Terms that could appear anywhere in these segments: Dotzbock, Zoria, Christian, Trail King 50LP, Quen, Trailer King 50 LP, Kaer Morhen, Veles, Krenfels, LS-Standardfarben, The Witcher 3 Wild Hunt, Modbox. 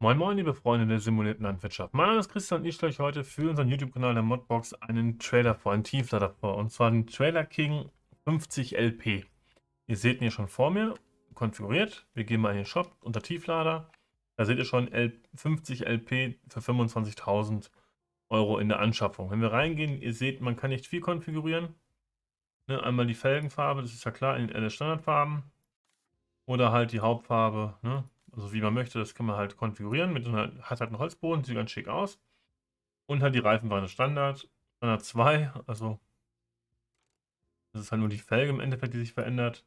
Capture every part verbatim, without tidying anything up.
Moin moin liebe Freunde der simulierten Landwirtschaft, mein Name ist Christian und ich stelle euch heute für unseren YouTube-Kanal der Modbox einen Trailer vor, einen Tieflader vor, und zwar den Trailer King fünfzig L P. Ihr seht ihn hier schon vor mir, konfiguriert. Wir gehen mal in den Shop unter Tieflader, da seht ihr schon fünfzig L P für fünfundzwanzigtausend Euro in der Anschaffung. Wenn wir reingehen, ihr seht, man kann nicht viel konfigurieren. Ne, einmal die Felgenfarbe, das ist ja klar, in den L S-Standardfarben oder halt die Hauptfarbe, ne? Also wie man möchte, das kann man halt konfigurieren. Mit so einer, hat halt einen Holzboden, sieht ganz schick aus. Und halt die Reifen waren Standard. Standard zwei, also das ist halt nur die Felge im Endeffekt, die sich verändert.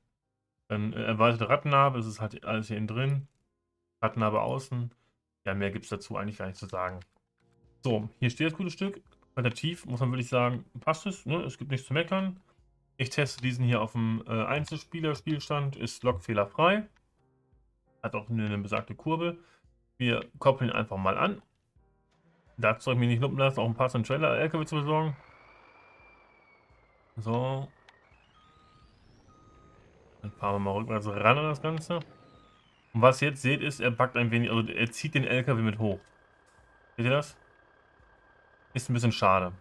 Dann erweiterte Radnabe, das ist halt alles hier innen drin. Radnabe außen. Ja, mehr gibt es dazu eigentlich gar nicht zu sagen. So, hier steht das gute Stück. Relativ, muss man wirklich sagen, passt es, ne? Es gibt nichts zu meckern. Ich teste diesen hier auf dem äh, Einzelspieler-Spielstand, ist lockfehlerfrei. Hat auch eine besagte Kurbel. Wir koppeln einfach mal an. Dazu soll ich mich nicht lumpen lassen, auch ein paar so einen Trailer L K W zu besorgen. So. Dann fahren wir mal rückwärts ran an das Ganze. Und was ihr jetzt seht ist, er packt ein wenig, also er zieht den L K W mit hoch. Seht ihr das? Ist ein bisschen schade.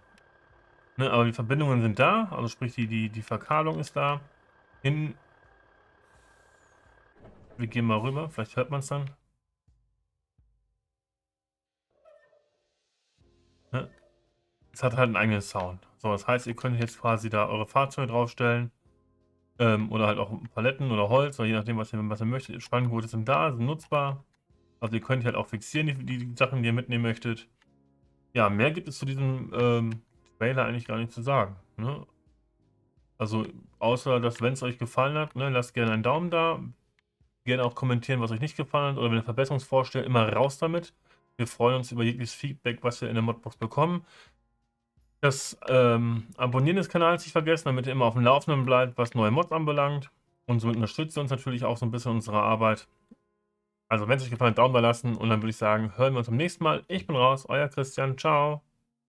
Ne, aber die Verbindungen sind da, also sprich die, die, die Verkahlung ist da. Hinten. Wir gehen mal rüber, vielleicht hört man es dann. Ne? Es hat halt einen eigenen Sound. So, das heißt, ihr könnt jetzt quasi da eure Fahrzeuge draufstellen. Ähm, oder halt auch Paletten oder Holz, oder je nachdem, was ihr, was ihr möchtet. Spanngurte sind da, sind nutzbar. Also ihr könnt halt auch fixieren, die, die Sachen, die ihr mitnehmen möchtet. Ja, mehr gibt es zu diesem ähm, Trailer eigentlich gar nicht zu sagen. Ne? Also, außer dass, wenn es euch gefallen hat, ne, lasst gerne einen Daumen da. Gerne auch kommentieren, was euch nicht gefallen hat, oder wenn ihr Verbesserungsvorschläge, immer raus damit. Wir freuen uns über jegliches Feedback, was wir in der Modbox bekommen. Das ähm, Abonnieren des Kanals nicht vergessen, damit ihr immer auf dem Laufenden bleibt, was neue Mods anbelangt. Und somit unterstützt ihr uns natürlich auch so ein bisschen unsere Arbeit. Also wenn es euch gefallen hat, Daumen da lassen, und dann würde ich sagen, hören wir uns beim nächsten Mal. Ich bin raus, euer Christian, ciao.